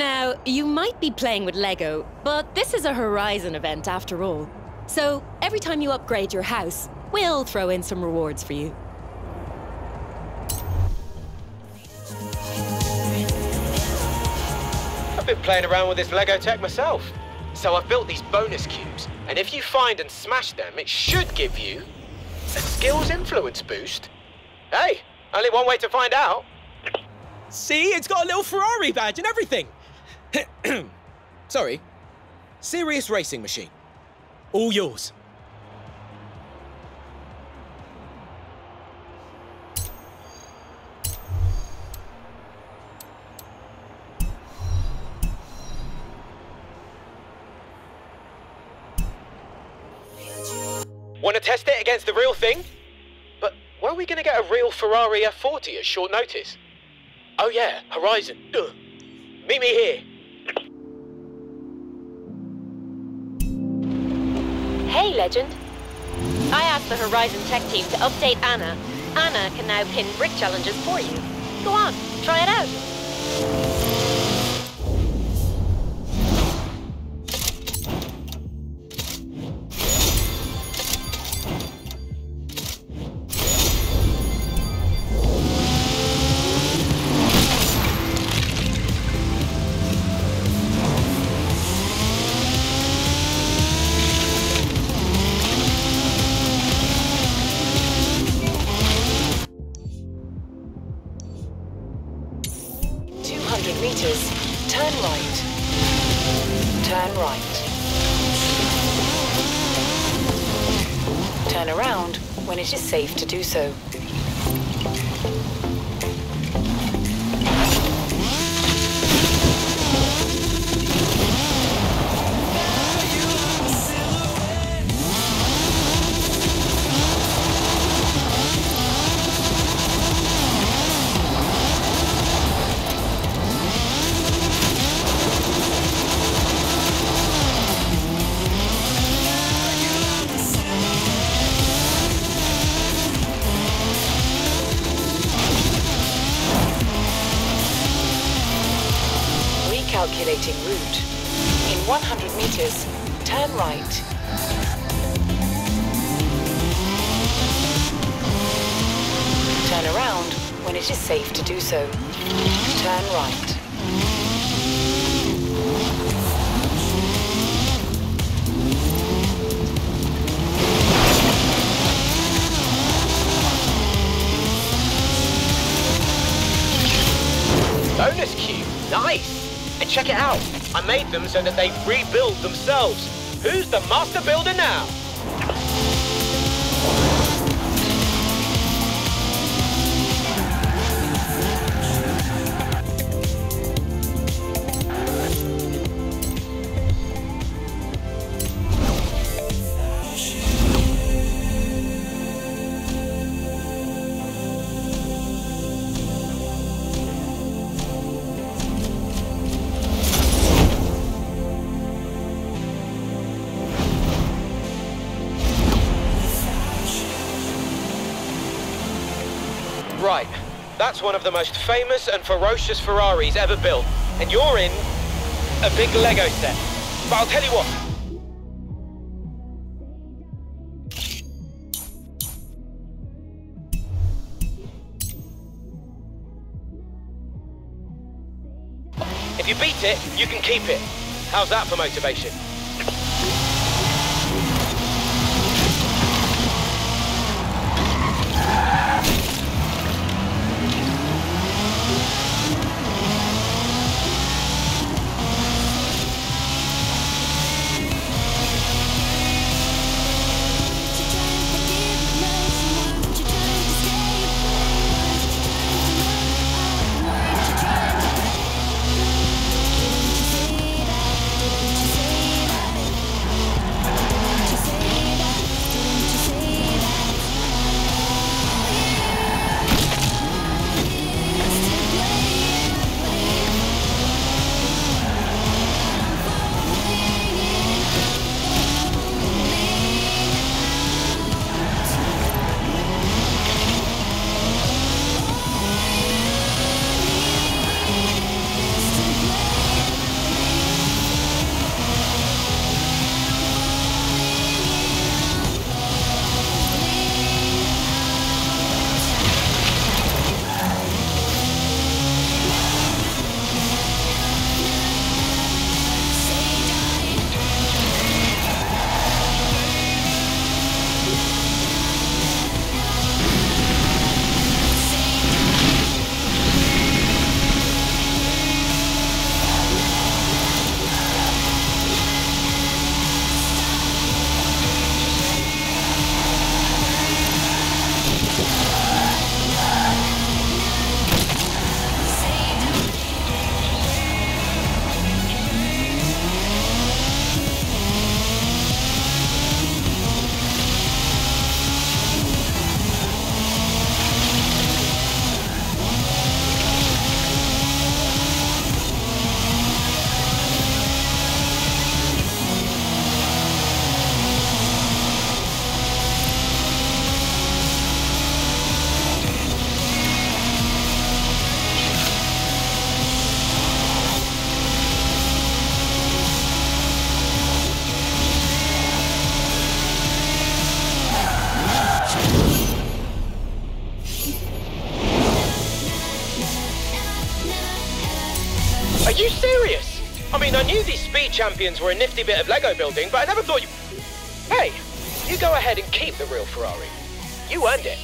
Now, you might be playing with LEGO, but this is a Horizon event after all. So every time you upgrade your house, we'll throw in some rewards for you. I've been playing around with this LEGO tech myself. So I've built these bonus cubes, and if you find and smash them, it should give you a skills influence boost. Hey, only one way to find out. See, it's got a little Ferrari badge and everything. Sorry. Serious racing machine. All yours. Want to test it against the real thing? But where are we going to get a real Ferrari F40 at short notice? Oh yeah, Horizon. Ugh. Meet me here. Hey, Legend. I asked the Horizon tech team to update Anna. Anna can now pin brick challenges for you. Go on, try it out. Turn right. Turn right. Turn around when it is safe to do so. Calculating route. In 100 meters, turn right. Turn around when it is safe to do so. Turn right. Bonus cube, nice! And check it out, I made them so that they rebuild themselves. Who's the master builder now? Right, that's one of the most famous and ferocious Ferraris ever built, and you're in a big LEGO set. But I'll tell you what. If you beat it, you can keep it. How's that for motivation? knew these speed champions were a nifty bit of Lego building, but I never thought you... Hey, you go ahead and keep the real Ferrari. You earned it.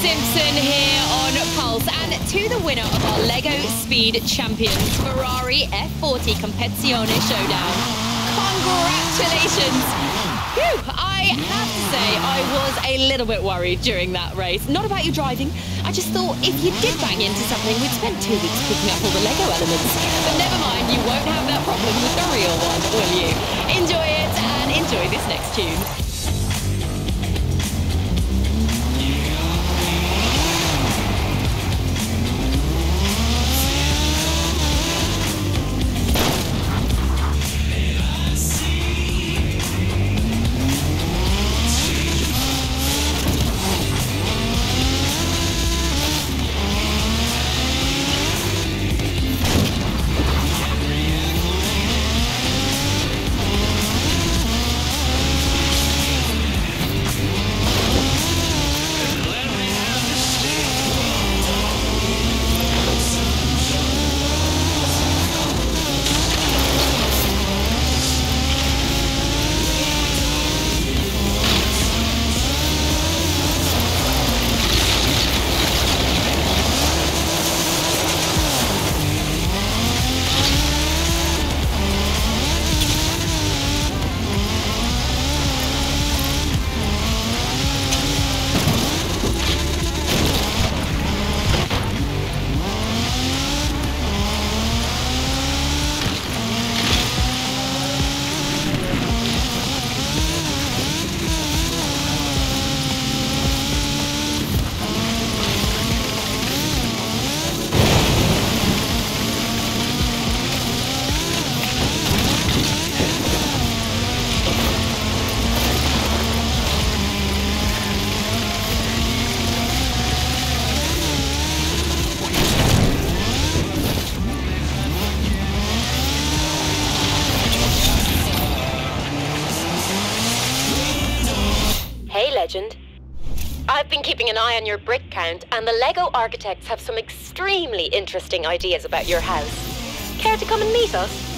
Simpson here on Pulse, and to the winner of our LEGO Speed Champions Ferrari F40 Competizione Showdown, congratulations! Whew, I have to say I was a little bit worried during that race. Not about you driving, I just thought if you did bang into something, we'd spend 2 weeks picking up all the LEGO elements. But never mind, you won't have that problem with the real one, will you? Enjoy it, and enjoy this next tune. Legend. I've been keeping an eye on your brick count, and the LEGO architects have some extremely interesting ideas about your house. Care to come and meet us?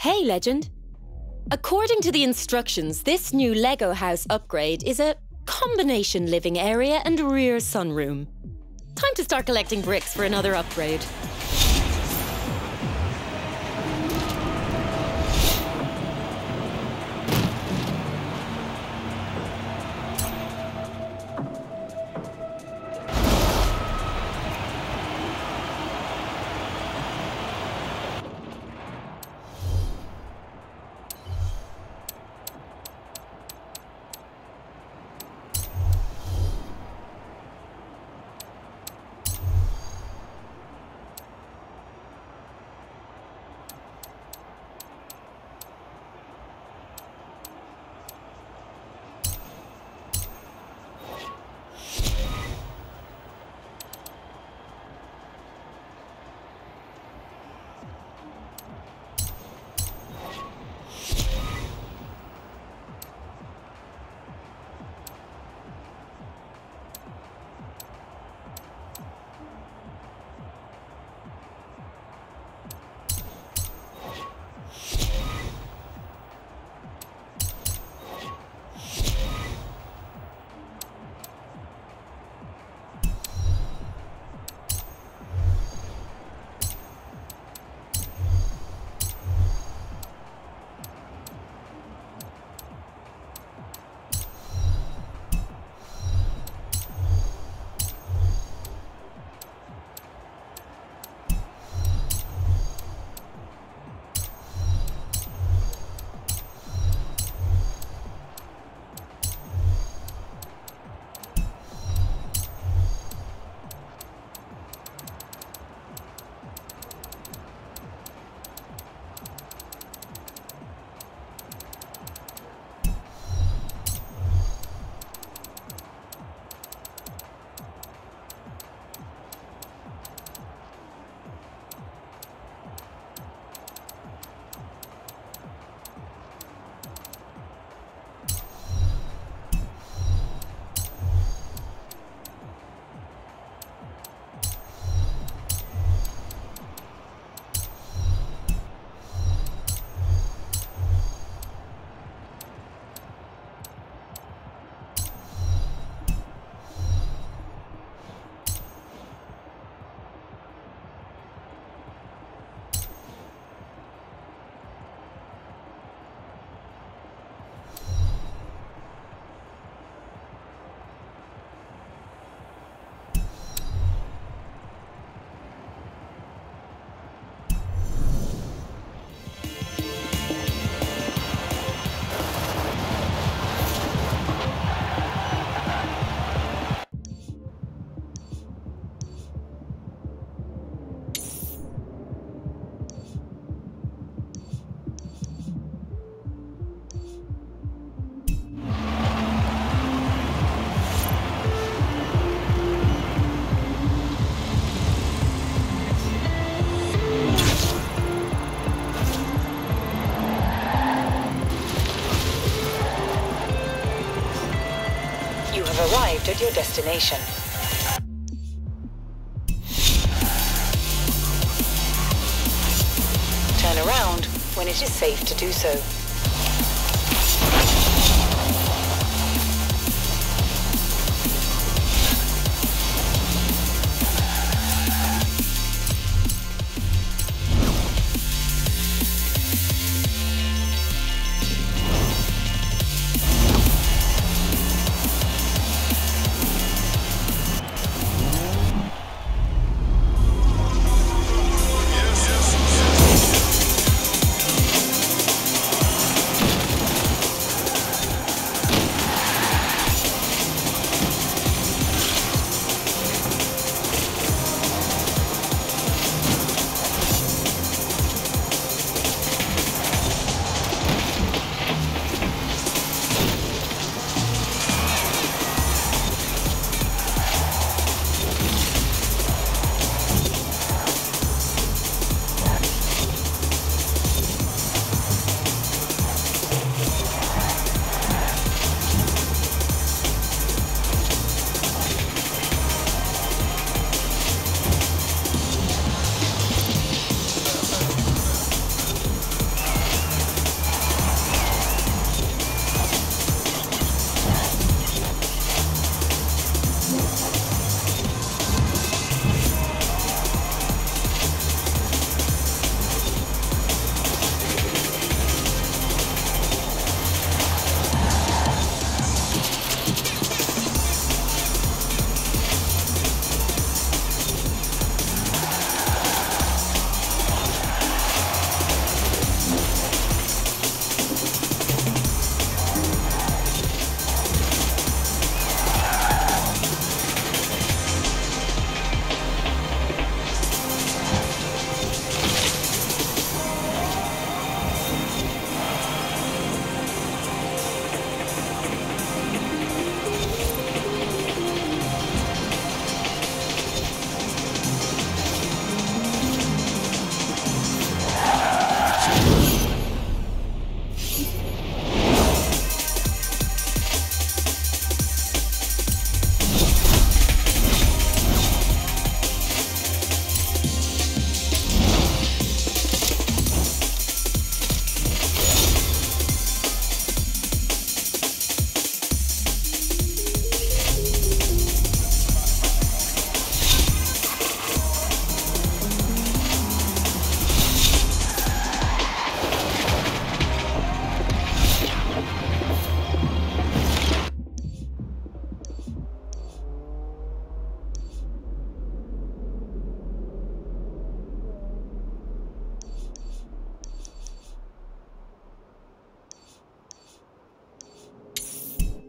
Hey, Legend. According to the instructions, this new LEGO house upgrade is a combination living area and rear sunroom. Time to start collecting bricks for another upgrade. reached your destination. Turn around when it is safe to do so.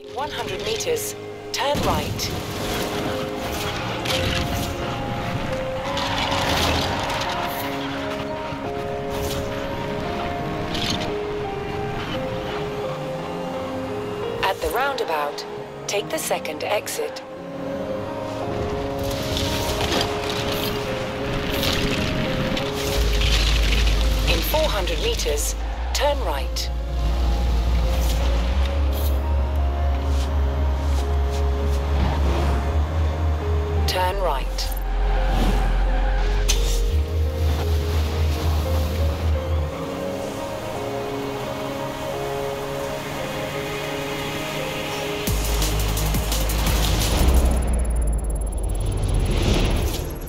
In 100 meters, turn right. At the roundabout, take the second exit. In 400 meters, turn right. Turn right.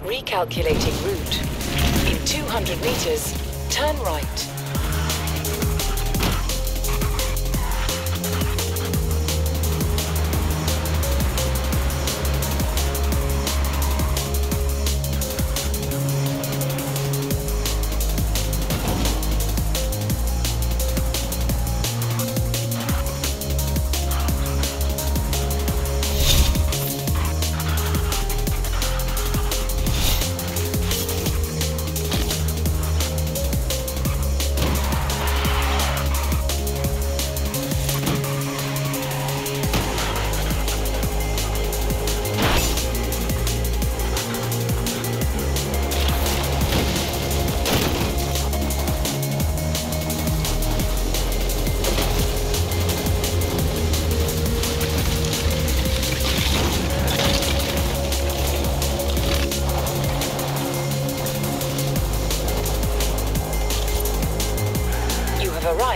Recalculating route. In 200 meters, turn right.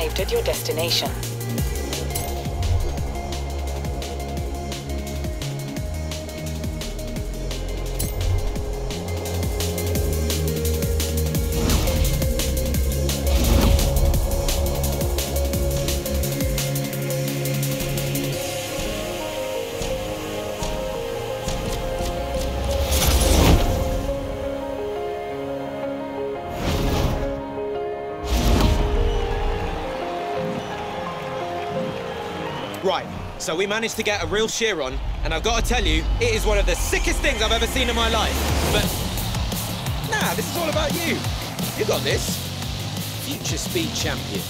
arrived at your destination. Right, so we managed to get a real Sheeran, and I've got to tell you, it is one of the sickest things I've ever seen in my life. But, nah, this is all about you. You got this. Future speed champion.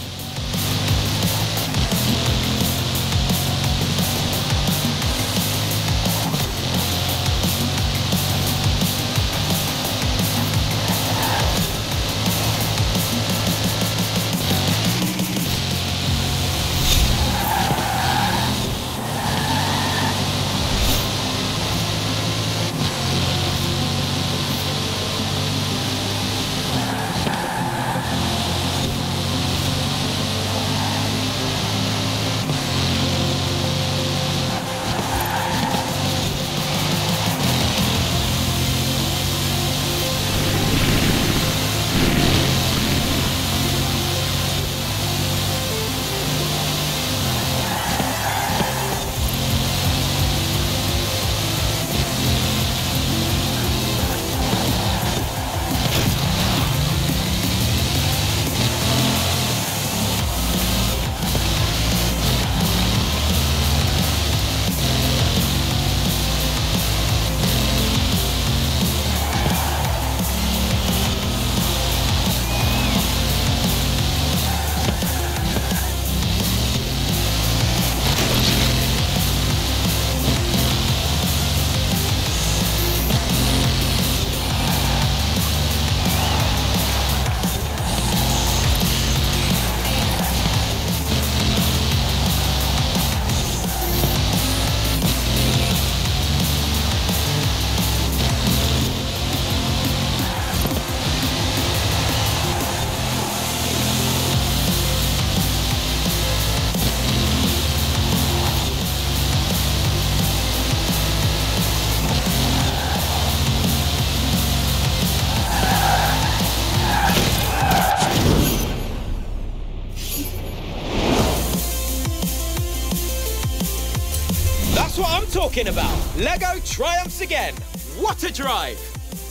That's what I'm talking about. LEGO triumphs again. What a drive.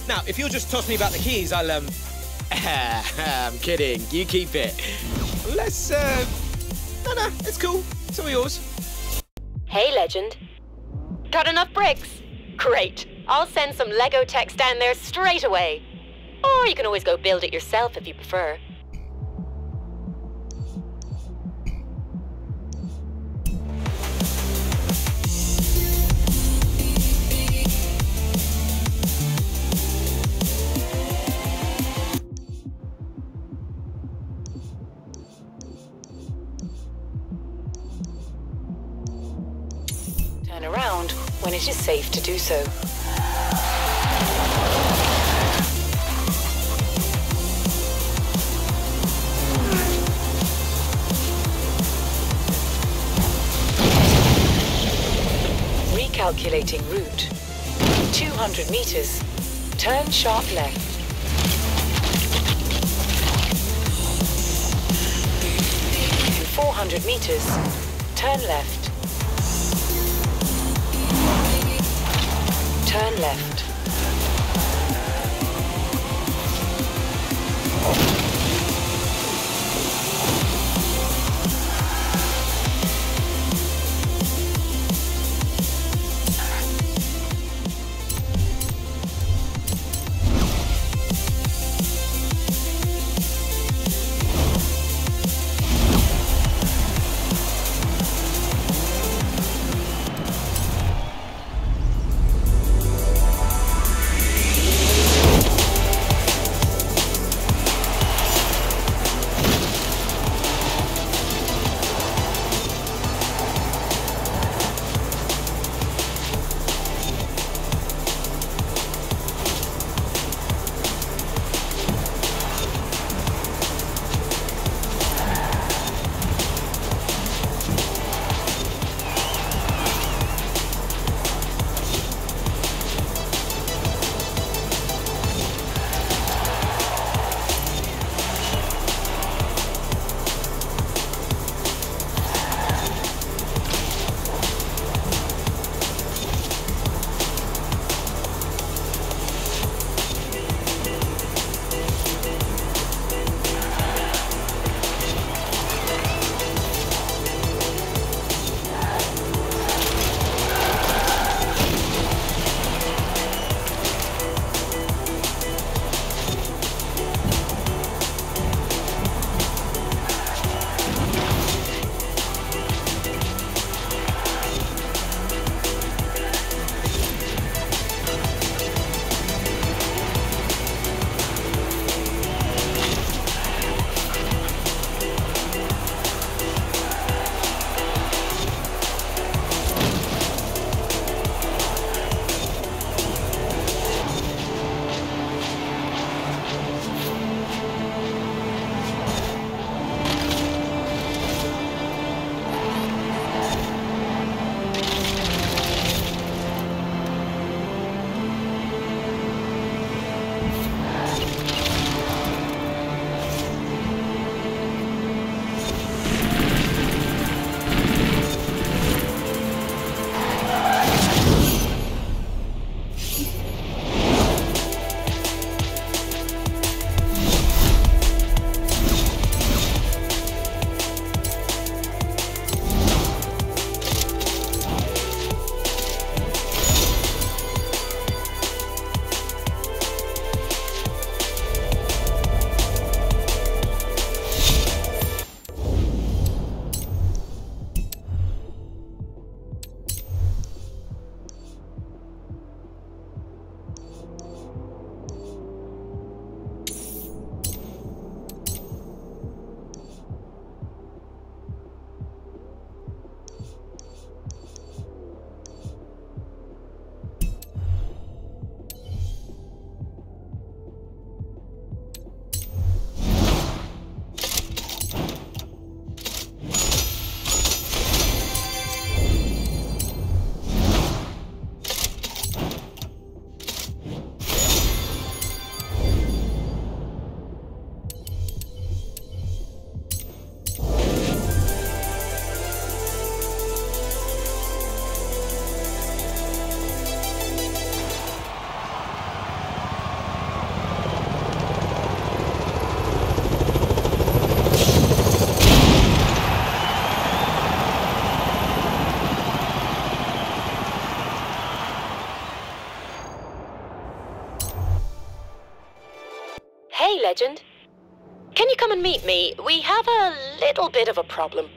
Now, if you'll just toss me back the keys, I'll, I'm kidding. You keep it. Let's, no, it's cool. It's all yours. Hey, legend. Got enough bricks? Great. I'll send some LEGO techs down there straight away. Or you can always go build it yourself if you prefer. Around when it is safe to do so. Recalculating route. 200 meters. Turn sharp left. In 400 meters, turn left. Turn left. legend. Can you come and meet me? We have a little bit of a problem.